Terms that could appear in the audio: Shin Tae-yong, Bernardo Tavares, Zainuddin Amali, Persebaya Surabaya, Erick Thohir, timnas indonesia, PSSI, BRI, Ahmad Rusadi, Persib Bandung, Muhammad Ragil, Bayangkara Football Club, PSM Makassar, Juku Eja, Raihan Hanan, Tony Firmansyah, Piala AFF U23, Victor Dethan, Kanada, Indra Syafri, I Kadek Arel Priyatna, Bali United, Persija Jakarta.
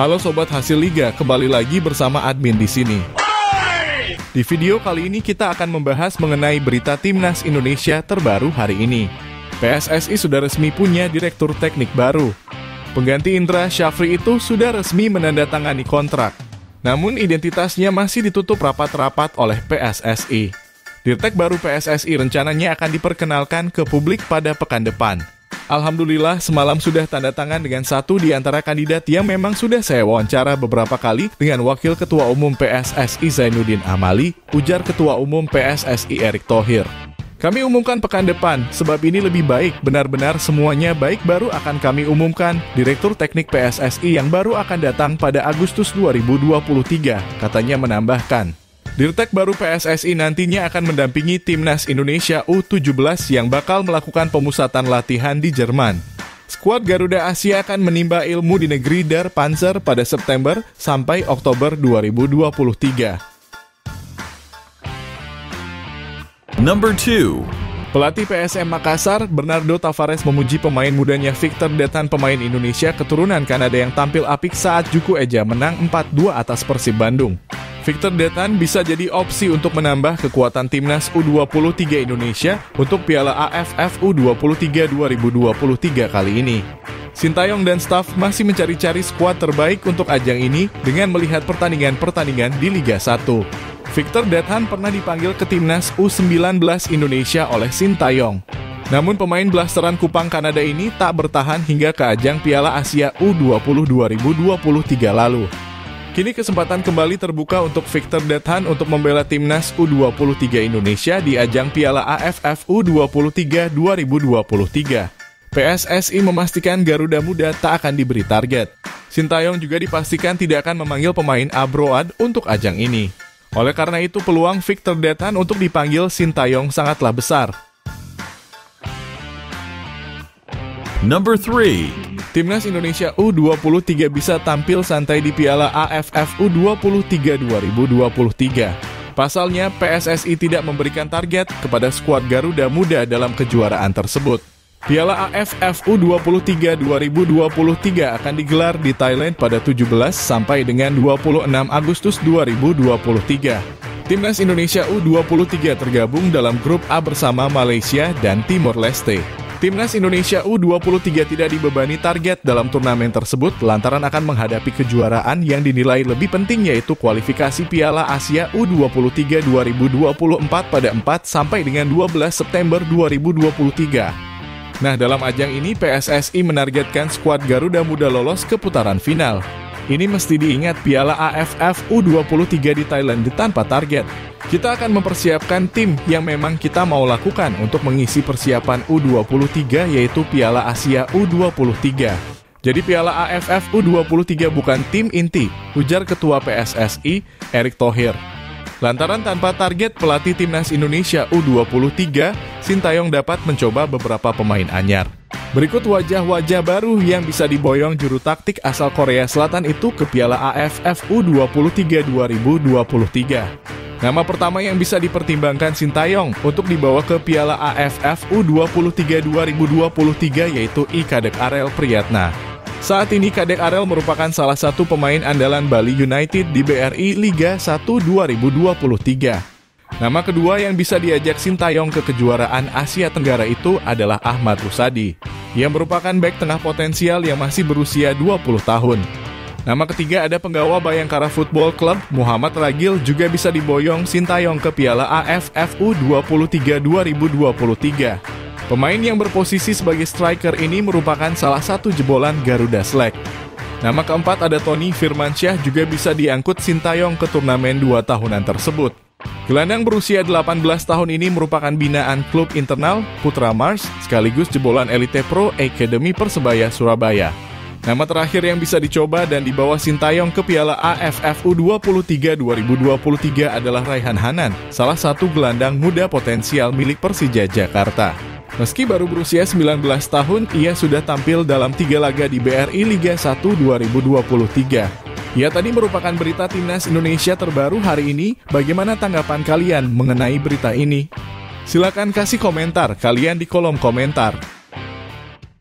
Halo Sobat Hasil Liga, kembali lagi bersama admin di sini. Di video kali ini kita akan membahas mengenai berita Timnas Indonesia terbaru hari ini. PSSI sudah resmi punya direktur teknik baru. Pengganti Indra Syafri itu sudah resmi menandatangani kontrak. Namun identitasnya masih ditutup rapat-rapat oleh PSSI. Dirtek baru PSSI rencananya akan diperkenalkan ke publik pada pekan depan. Alhamdulillah, semalam sudah tanda tangan dengan satu di antara kandidat yang memang sudah saya wawancara beberapa kali dengan Wakil Ketua Umum PSSI Zainuddin Amali, ujar Ketua Umum PSSI Erick Thohir. Kami umumkan pekan depan, sebab ini lebih baik, benar-benar semuanya baik baru akan kami umumkan Direktur Teknik PSSI yang baru akan datang pada Agustus 2023, katanya menambahkan. Dirtek baru PSSI nantinya akan mendampingi Timnas Indonesia U17 yang bakal melakukan pemusatan latihan di Jerman. Skuad Garuda Asia akan menimba ilmu di negeri Der Panzer pada September sampai Oktober 2023. Number 2. Pelatih PSM Makassar, Bernardo Tavares memuji pemain mudanya Victor Dethan, pemain Indonesia keturunan Kanada yang tampil apik saat Juku Eja menang 4-2 atas Persib Bandung. Victor Dethan bisa jadi opsi untuk menambah kekuatan timnas U23 Indonesia untuk Piala AFF U23 2023 kali ini. Shin Tae-yong dan staf masih mencari-cari skuad terbaik untuk ajang ini dengan melihat pertandingan-pertandingan di Liga 1. Victor Dethan pernah dipanggil ke timnas U19 Indonesia oleh Shin Tae-yong. Namun pemain blasteran Kupang Kanada ini tak bertahan hingga ke ajang Piala Asia U20 2023 lalu. Kini kesempatan kembali terbuka untuk Victor Dethan untuk membela timnas U23 Indonesia di ajang Piala AFF U23 2023. PSSI memastikan Garuda Muda tak akan diberi target. Shin Tae-yong juga dipastikan tidak akan memanggil pemain abroad untuk ajang ini. Oleh karena itu, peluang Victor Dethan untuk dipanggil Shin Tae-yong sangatlah besar. Number 3. Timnas Indonesia U23 bisa tampil santai di Piala AFF U23 2023. Pasalnya, PSSI tidak memberikan target kepada skuad Garuda Muda dalam kejuaraan tersebut. Piala AFF U23 2023 akan digelar di Thailand pada 17 sampai dengan 26 Agustus 2023. Timnas Indonesia U23 tergabung dalam grup A bersama Malaysia dan Timor Leste. Timnas Indonesia U23 tidak dibebani target dalam turnamen tersebut lantaran akan menghadapi kejuaraan yang dinilai lebih penting, yaitu kualifikasi Piala Asia U23 2024 pada 4 sampai dengan 12 September 2023. Nah, dalam ajang ini PSSI menargetkan skuad Garuda Muda lolos ke putaran final. Ini mesti diingat, Piala AFF U23 di Thailand tanpa target. Kita akan mempersiapkan tim yang memang kita mau lakukan untuk mengisi persiapan U23, yaitu Piala Asia U23. Jadi Piala AFF U23 bukan tim inti, ujar Ketua PSSI, Erick Thohir. Lantaran tanpa target pelatih Timnas Indonesia U23, Shin Tae-yong dapat mencoba beberapa pemain anyar. Berikut wajah-wajah baru yang bisa diboyong juru taktik asal Korea Selatan itu ke Piala AFF U23 2023. Nama pertama yang bisa dipertimbangkan Shin Tae-yong untuk dibawa ke Piala AFF U23 2023 yaitu I Kadek Arel Priyatna. Saat ini Kadek Arel merupakan salah satu pemain andalan Bali United di BRI Liga 1 2023. Nama kedua yang bisa diajak Shin Tae-yong ke kejuaraan Asia Tenggara itu adalah Ahmad Rusadi, yang merupakan bek tengah potensial yang masih berusia 20 tahun. Nama ketiga ada penggawa Bayangkara Football Club, Muhammad Ragil, juga bisa diboyong Shin Tae-yong ke Piala AFF U23 2023. Pemain yang berposisi sebagai striker ini merupakan salah satu jebolan Garuda Select. Nama keempat ada Tony Firmansyah, juga bisa diangkut Shin Tae-yong ke turnamen 2 tahunan tersebut. Gelandang berusia 18 tahun ini merupakan binaan klub internal Putra Mars sekaligus jebolan Elite Pro Academy Persebaya Surabaya. Nama terakhir yang bisa dicoba dan dibawa Shin Tae-yong ke Piala AFF U23 2023 adalah Raihan Hanan, salah satu gelandang muda potensial milik Persija Jakarta. Meski baru berusia 19 tahun, ia sudah tampil dalam 3 laga di BRI Liga 1 2023. Ia tadi merupakan berita Timnas Indonesia terbaru hari ini. Bagaimana tanggapan kalian mengenai berita ini? Silakan kasih komentar kalian di kolom komentar.